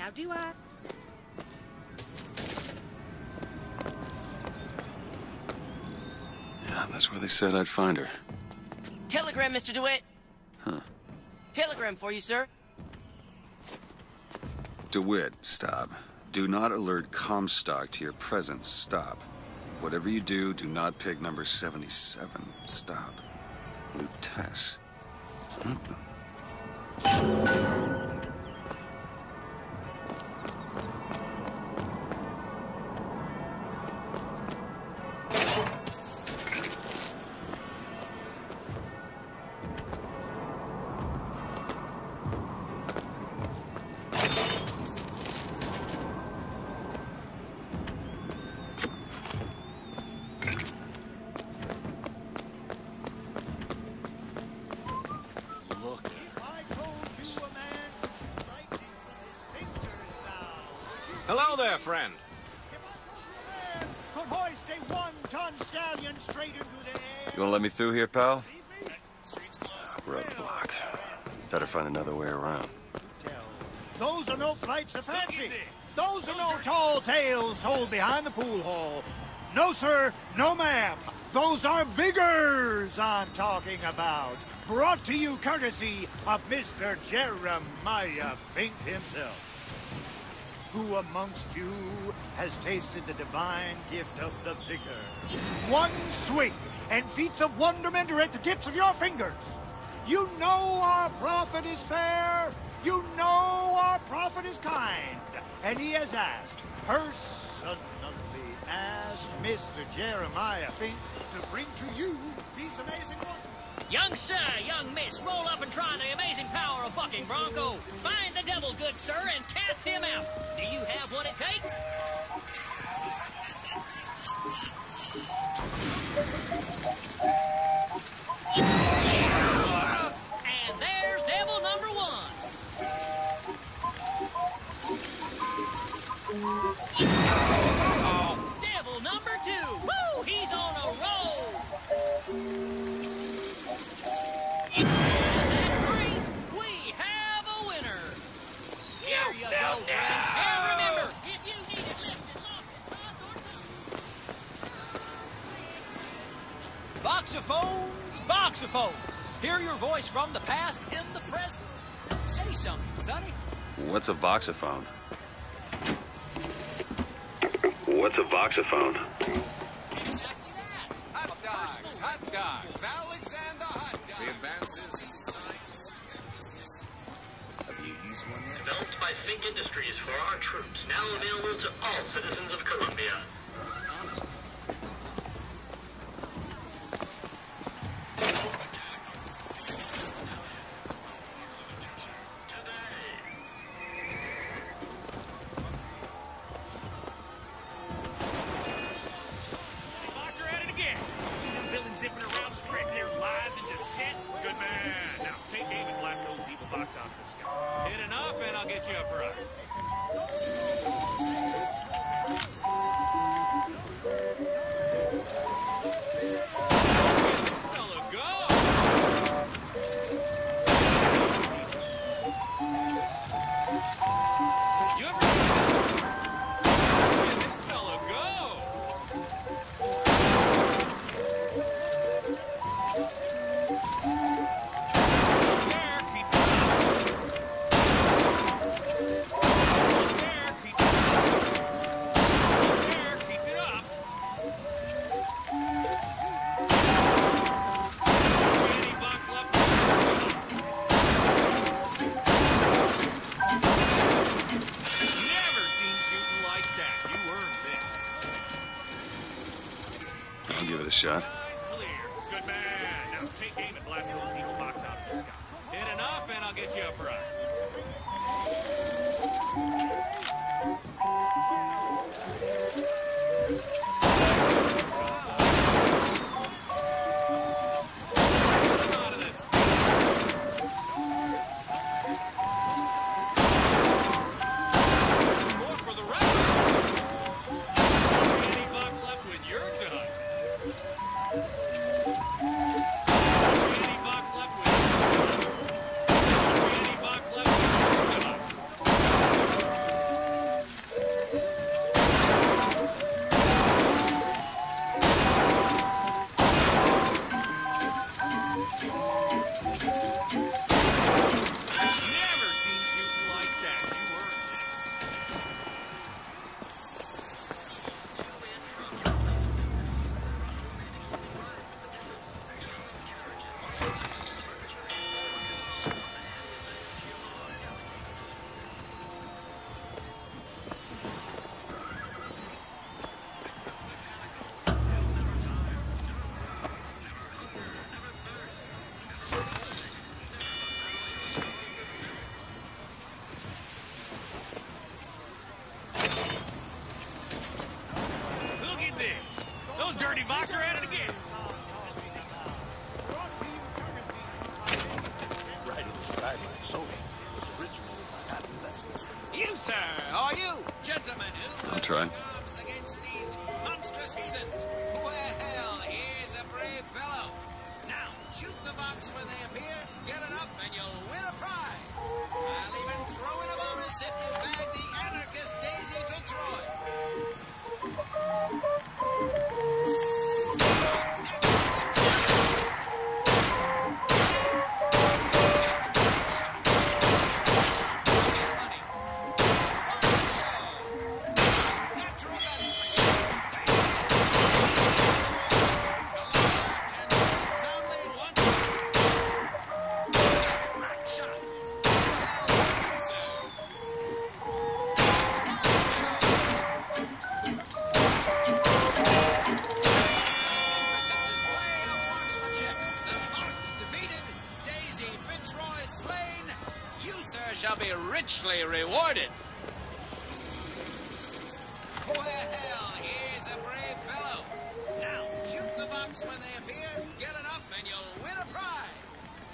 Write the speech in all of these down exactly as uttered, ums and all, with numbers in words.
now, do I? Yeah, that's where they said I'd find her. Telegram, Mister DeWitt. Huh. Telegram for you, sir. DeWitt, stop. Do not alert Comstock to your presence, stop. Whatever you do, do not pick number seventy-seven, stop. Lutece. What the... Hello there, friend. Could hoist a one-ton stallion straight into the air. You wanna let me through here, pal? We're out of the block. Better find another way around. Those are no flights of fancy. Those are no tall tales told behind the pool hall. No, sir, no, ma'am. Those are vigors I'm talking about. Brought to you courtesy of Mister Jeremiah Fink himself. Who amongst you has tasted the divine gift of the vigor? One swing, and feats of wonderment are at the tips of your fingers. You know our prophet is fair, you know our prophet is kind, and he has asked, personally asked Mister Jeremiah Fink to bring to you these amazing wonders. Young sir, young miss, roll up and try the amazing power of Bucking Bronco. Find the devil, good sir, and cast him out. Do you have what it takes? And there's devil number one. Devil number two. Woo! He's on a roll. And at three, we have a winner. Here you go, friend. Voxophone, voxophone. Hear your voice from the past in the present. Say something, sonny. What's a voxophone? What's a voxophone? Exactly that. Hot dogs, hot dogs, Alexander hot dogs. The advances in science. Have you used one yet? Developed by Fink Industries for our troops. Now available to all citizens of Columbia. Shot. Good man. Now take aim and blast those evil box out of the sky. Hit enough and I'll get you a prize. More for the rest. Any box left when you're done. Howdy, Vox, you're at it again. Right in the sky like soda was originated by Latin lessons. You, sir, are you? Gentlemen, I'll try. Against these monstrous heathens. Well, here's a brave fellow. Now, shoot the Vox when they appear, get it up, and you'll win a prize. I'll even throw in a bonus if you bag the anarchist Daisy Fitzroy. Shall be richly rewarded. Well, here's a brave fellow. Now, shoot the Vox when they appear, get it up, and you'll win a prize.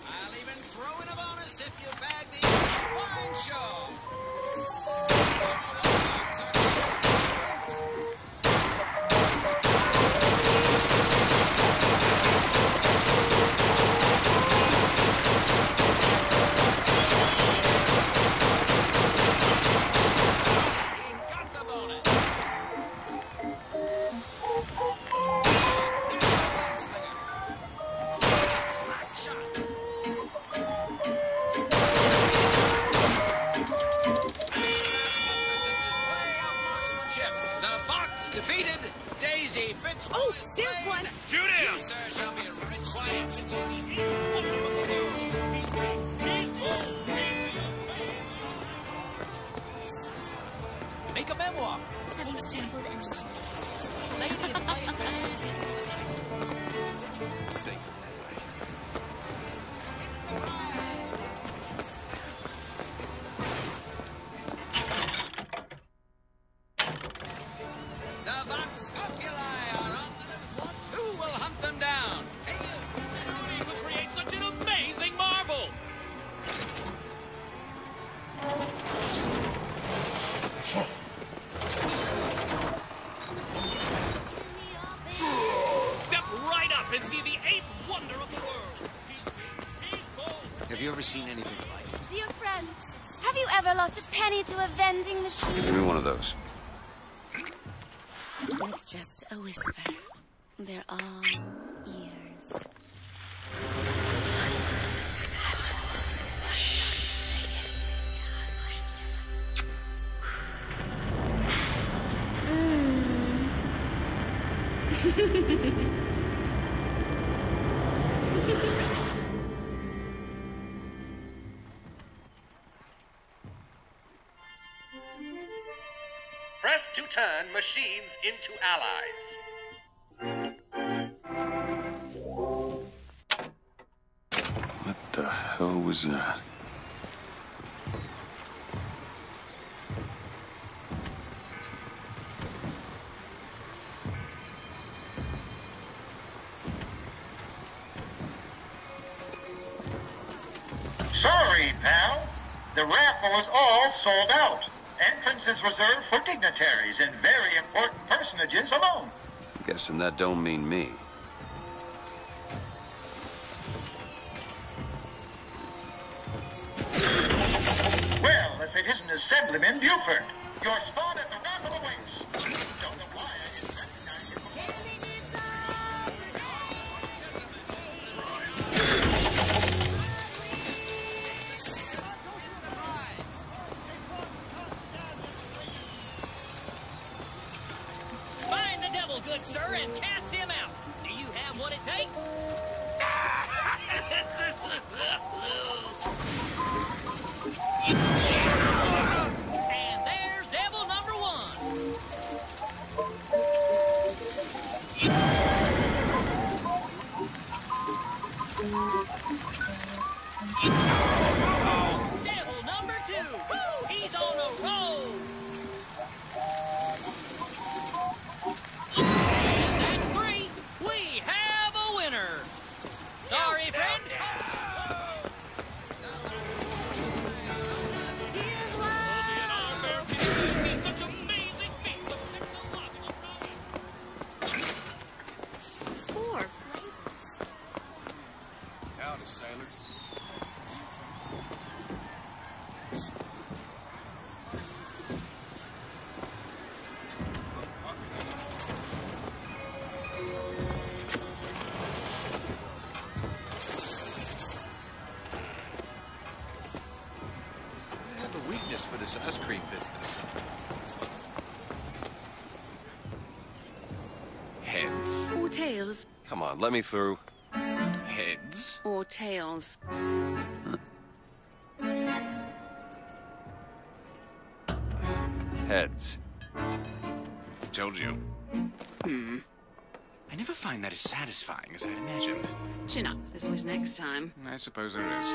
I'll even throw in a bonus if you bag the wine show. Seen anything like it. Dear friend, have you ever lost a penny to a vending machine? Give me one of those. It's just a whisper. They're all ears. Mm. Turn machines into allies. What the hell was that? Sorry, pal. The raffle is all sold out. Entrance is reserved for dignitaries and very important personages alone. I'm guessing that don't mean me. Well, if it isn't Assemblyman Buford, your spot at the raffle awaits. Don't know why I didn't recognize you. Good sir, and cast him out. Do you have what it takes? And there's devil number one. Devil number two. Woo! He's on a roll. And that's three. cream business. Heads. Or tails. Come on, let me through. Heads. Or tails. Heads. Told you. Hmm. I never find that as satisfying as I'd imagined. Chin up. There's always next time. I suppose there is.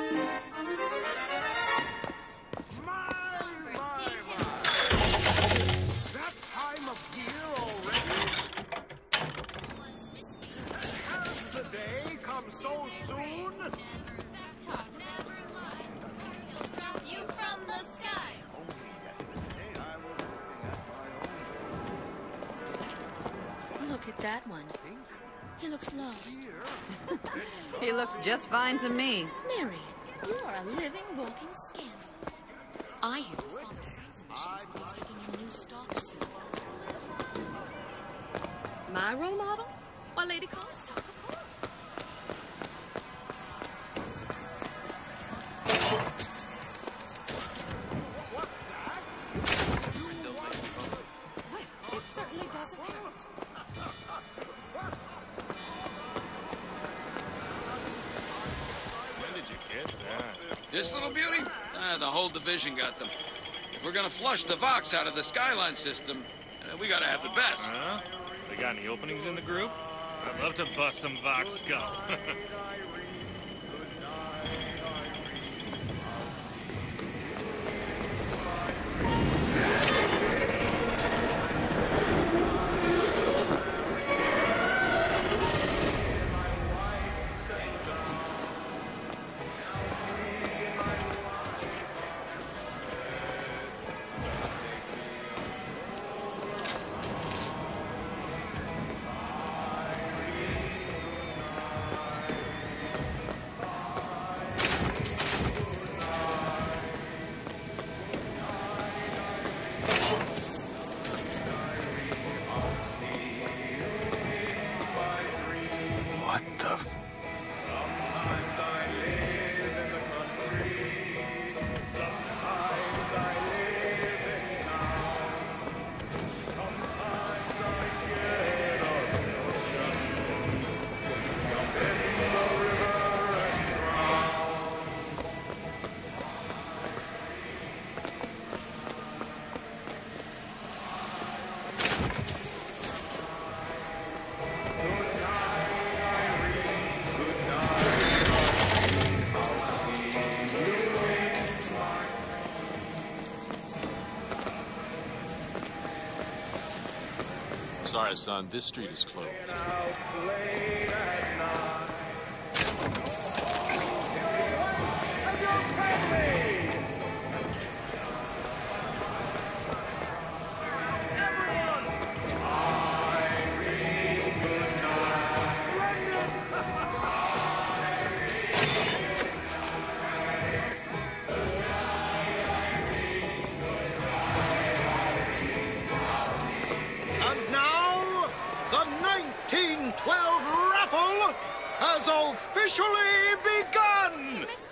That one. He looks lost. He looks just fine to me. Mary, you are a living, walking scandal. I hear your father Franklin machines will be taking in new stock soon. My role model? Why, Lady Comstock, of course. Well, it certainly doesn't hurt. This little beauty? Ah, the whole division got them. If we're gonna flush the Vox out of the Skyline system, uh, we gotta have the best. Uh-huh. They got any openings in the group? I'd love to bust some Vox skull. Sorry, son, this street is closed. Officially begun!